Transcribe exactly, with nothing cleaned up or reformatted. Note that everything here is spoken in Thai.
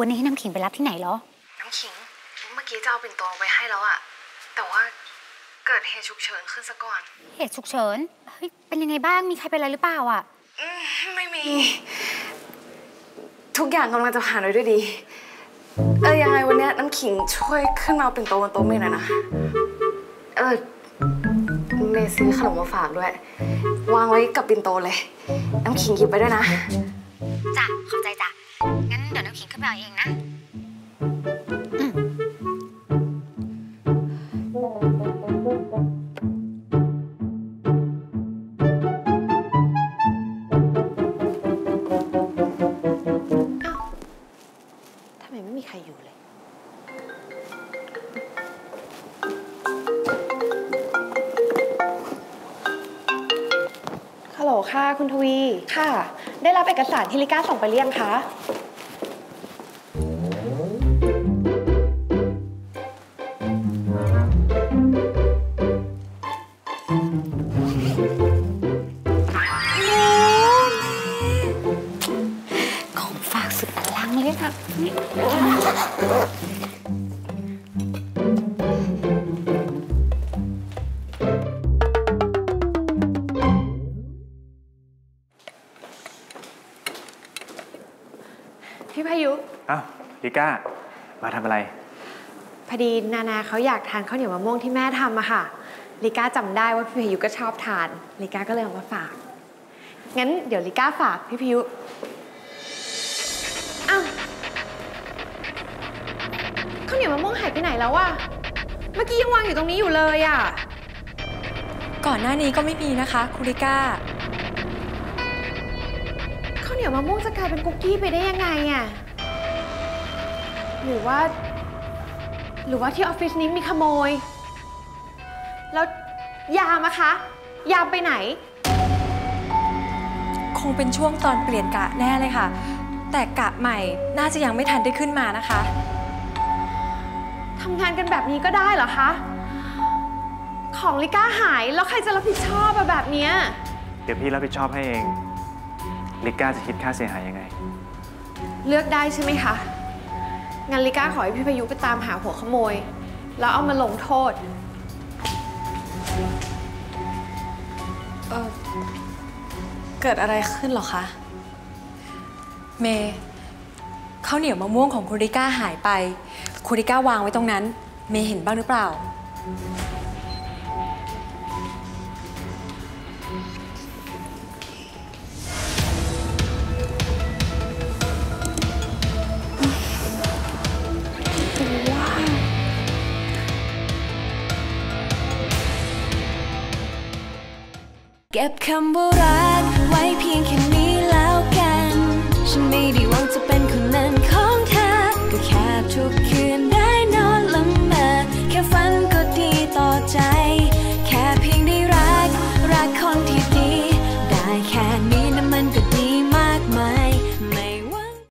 วันนี้ให้น้ำขิงไปรับที่ไหนเหรอน้ำขิงเมื่อกี้จะเอาปิ่นโตไปให้แล้วอะแต่ว่าเกิดเหตุฉุกเฉินขึ้นซะก่อนเหตุฉุกเฉินเฮ้ยเป็นยังไงบ้างมีใครเป็นอะไรหรือเปล่าอะไม่มีทุกอย่างกำลังจะผ่านไปด้วยดีเออยังไงวันนี้น้ำขิงช่วยขึ้นมาปิ่นโตบนโต๊ะเมย์หน่อยนะเออเมย์ซื้อขนมมาฝากด้วยวางไว้กับปิ่นโตเลยน้ำขิงหยิบไปด้วยนะจ้ะขอบใจจ้ะงั้นเดี๋ยวน้ำขิงขึ้นมาเองนะค่ะคุณทวีค่ะได้รับเอกสารที่ลิก้าส่งไปหรือยังคะของฝากสุดลังเลยค่ะลิก้ามาทำอะไรพอดีนานาเขาอยากทานข้าวเหนียวมะม่วงที่แม่ทำอะค่ะลิก้าจำได้ว่าพี่พายุก็ชอบทานลิก้าก็เลยเอามาฝากงั้นเดี๋ยวลิก้าฝากพี่พายุอ้าวข้าวเหนียวมะม่วงหายไปไหนแล้วอะเมื่อกี้ยังวางอยู่ตรงนี้อยู่เลยอะก่อนหน้านี้ก็ไม่มีนะคะคุณลิก้าข้าวเหนียวมะม่วงจะกลายเป็นคุกกี้ไปได้ยังไงอะหรือว่าหรือว่าที่ออฟฟิศนี้มีขโมยแล้วยามอะคะยามไปไหนคงเป็นช่วงตอนเปลี่ยนกะแน่เลยค่ะแต่กะใหม่น่าจะยังไม่ทันได้ขึ้นมานะคะทำงานกันแบบนี้ก็ได้เหรอคะของลิก้าหายแล้วใครจะรับผิดชอบอะแบบเนี้ยเดี๋ยวพี่รับผิดชอบให้เองลิก้าจะคิดค่าเสียหายยังไงเลือกได้ใช่ไหมคะงั้นลิก้าขอให้พี่พายุไปตามหาหัวขโมยแล้วเอามาลงโทษเอ่อเกิดอะไรขึ้นหรอคะเมย์ข้าวเหนียวมะม่วงของคุณลิก้าหายไปคุณลิก้าวางไว้ตรงนั้นเมย์เห็นบ้างหรือเปล่าเก็บคำว่ารักไว้เพียงแค่นี้แล้วกันฉันไม่ได้หวังจะเป็น